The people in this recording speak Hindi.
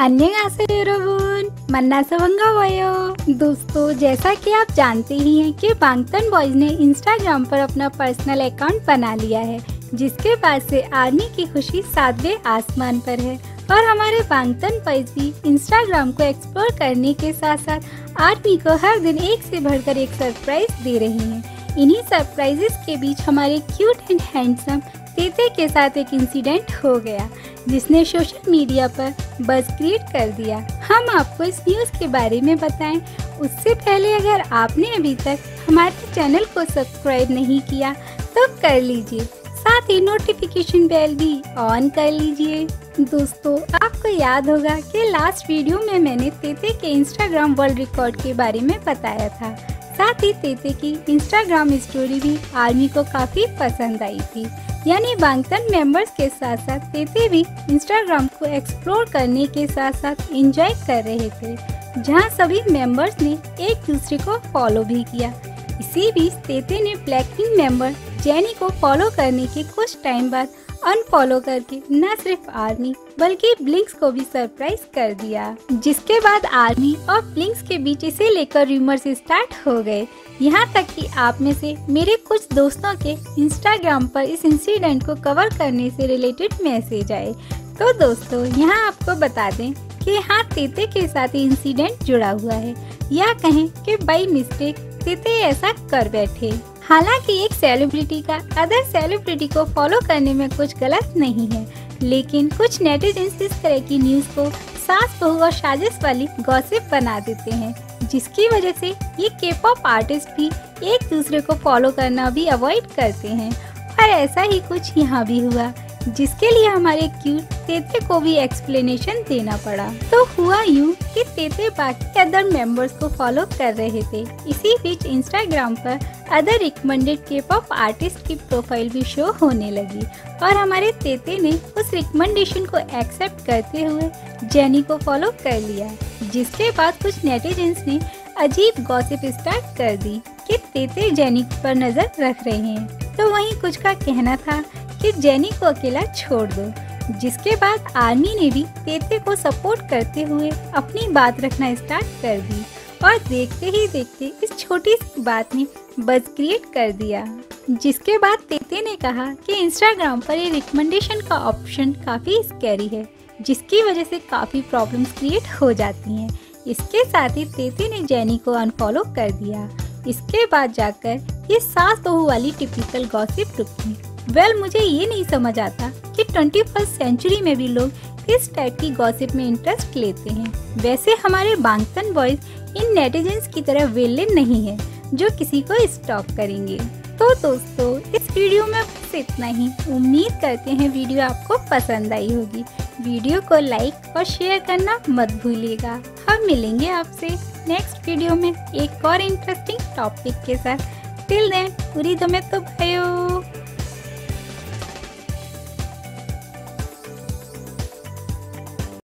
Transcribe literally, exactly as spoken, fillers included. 안녕하세요 여러분, 만나서 반가워요। दोस्तों जैसा कि आप जानते ही हैं कि बांगतन बॉयज ने इंस्टाग्राम पर अपना पर्सनल अकाउंट बना लिया है, जिसके बाद से आर्मी की खुशी सातवें आसमान पर है। और हमारे बांगतन बॉयज भी इंस्टाग्राम को एक्सप्लोर करने के साथ साथ आर्मी को हर दिन एक से बढ़कर एक सरप्राइज दे रहे हैं। इन्हीं सरप्राइजेस के बीच हमारे क्यूट एंड हैंडसम तेते के साथ एक इंसिडेंट हो गया, जिसने सोशल मीडिया पर बज़ क्रिएट कर दिया। हम आपको इस न्यूज़ के बारे में बताएं। उससे पहले अगर आपने अभी तक हमारे चैनल को सब्सक्राइब नहीं किया तो कर लीजिए, साथ ही नोटिफिकेशन बेल भी ऑन कर लीजिए। दोस्तों आपको याद होगा कि लास्ट वीडियो में मैंने तेते के इंस्टाग्राम वर्ल्ड रिकॉर्ड के बारे में बताया था। साथ ही तेते की इंस्टाग्राम स्टोरी भी आर्मी को काफ़ी पसंद आई थी, यानी बांगतन मेंबर्स के साथ साथ तेते भी इंस्टाग्राम को एक्सप्लोर करने के साथ साथ एंजॉय कर रहे थे, जहां सभी मेंबर्स ने एक दूसरे को फॉलो भी किया। इसी बीच तेते ने ब्लैकपिंक मेंबर जेनी को फॉलो करने के कुछ टाइम बाद अनफॉलो करके न सिर्फ आर्मी बल्कि ब्लिंक्स को भी सरप्राइज कर दिया, जिसके बाद आर्मी और ब्लिंक्स के बीच इसे लेकर रूमर्स स्टार्ट हो गए। यहाँ तक कि आप में से मेरे कुछ दोस्तों के इंस्टाग्राम पर इस इंसिडेंट को कवर करने से रिलेटेड मैसेज आए। तो दोस्तों यहाँ आपको बता दें कि हाँ, तेते के साथ ये इंसिडेंट जुड़ा हुआ है, या कहें कि बाई मिस्टेक तेते ऐसा कर बैठे। हालांकि एक सेलिब्रिटी का अदर सेलिब्रिटी को फॉलो करने में कुछ गलत नहीं है, लेकिन कुछ नेटिजन्स इस तरह की न्यूज़ को सास बहू और साजिश वाली गॉसिप बना देते हैं, जिसकी वजह से ये के-पॉप आर्टिस्ट भी एक दूसरे को फॉलो करना भी अवॉइड करते हैं। और ऐसा ही कुछ यहाँ भी हुआ, जिसके लिए हमारे क्यूट तेते को भी एक्सप्लेनेशन देना पड़ा। तो हुआ यूँ कि तेते बाकी अदर मेंबर्स को फॉलो कर रहे थे। इसी बीच इंस्टाग्राम पर अदर रिकमेंडेड के-पॉप आर्टिस्ट की प्रोफाइल भी शो होने लगी, और हमारे तेते ने उस रिकमेंडेशन को एक्सेप्ट करते हुए जेनी को फॉलो कर लिया, जिसके बाद कुछ नेटिजन्स ने अजीब गॉसिप स्टार्ट कर दी कि तेते जेनी पर नजर रख रहे हैं। तो वहीं कुछ का कहना था कि जेनी को अकेला छोड़ दो, जिसके बाद आर्मी ने भी तेते को सपोर्ट करते हुए अपनी बात रखना स्टार्ट कर दी, और देखते ही देखते इस छोटी सी बात ने बज़ क्रिएट कर दिया। जिसके बाद तेते ने कहा कि इंस्टाग्राम पर ये रिकमेंडेशन का ऑप्शन काफ़ी स्कैरी है, जिसकी वजह से काफ़ी प्रॉब्लम्स क्रिएट हो जाती हैं। इसके साथ ही तेते ने जेनी को अनफॉलो कर दिया। इसके बाद जाकर ये सास बहू वाली टिपिकल गॉसिप रुकी। वेल मुझे ये नहीं समझ आता कि ट्वेंटी फर्स्ट सेंचुरी में भी लोग इस टाइप की गॉसिप में इंटरेस्ट लेते हैं। वैसे हमारे बांगतन बॉयज इन नेटिजन्स की तरह वेले नहीं है जो किसी को स्टॉप करेंगे। तो दोस्तों इस वीडियो में बस इतना ही। उम्मीद करते हैं वीडियो आपको पसंद आई होगी। वीडियो को लाइक और शेयर करना मत भूलिएगा। हम मिलेंगे आपसे नेक्स्ट वीडियो में एक और इंटरेस्टिंग टॉपिक के साथ। टिल देन उरी दमे तो भयो।